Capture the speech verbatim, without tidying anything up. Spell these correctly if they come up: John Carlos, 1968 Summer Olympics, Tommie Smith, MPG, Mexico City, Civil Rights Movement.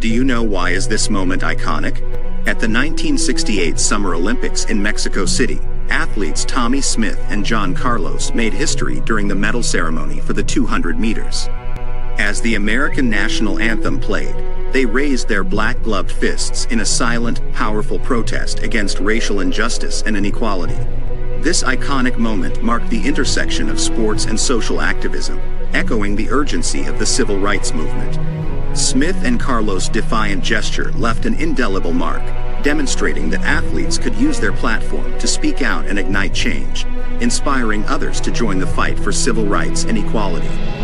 Do you know why is this moment iconic? At the nineteen sixty-eight Summer Olympics in Mexico City, athletes Tommie Smith and John Carlos made history during the medal ceremony for the two hundred meters. As the American national anthem played, they raised their black-gloved fists in a silent, powerful protest against racial injustice and inequality. This iconic moment marked the intersection of sports and social activism, echoing the urgency of the civil rights movement. Smith and Carlos' defiant gesture left an indelible mark, demonstrating that athletes could use their platform to speak out and ignite change, inspiring others to join the fight for civil rights and equality.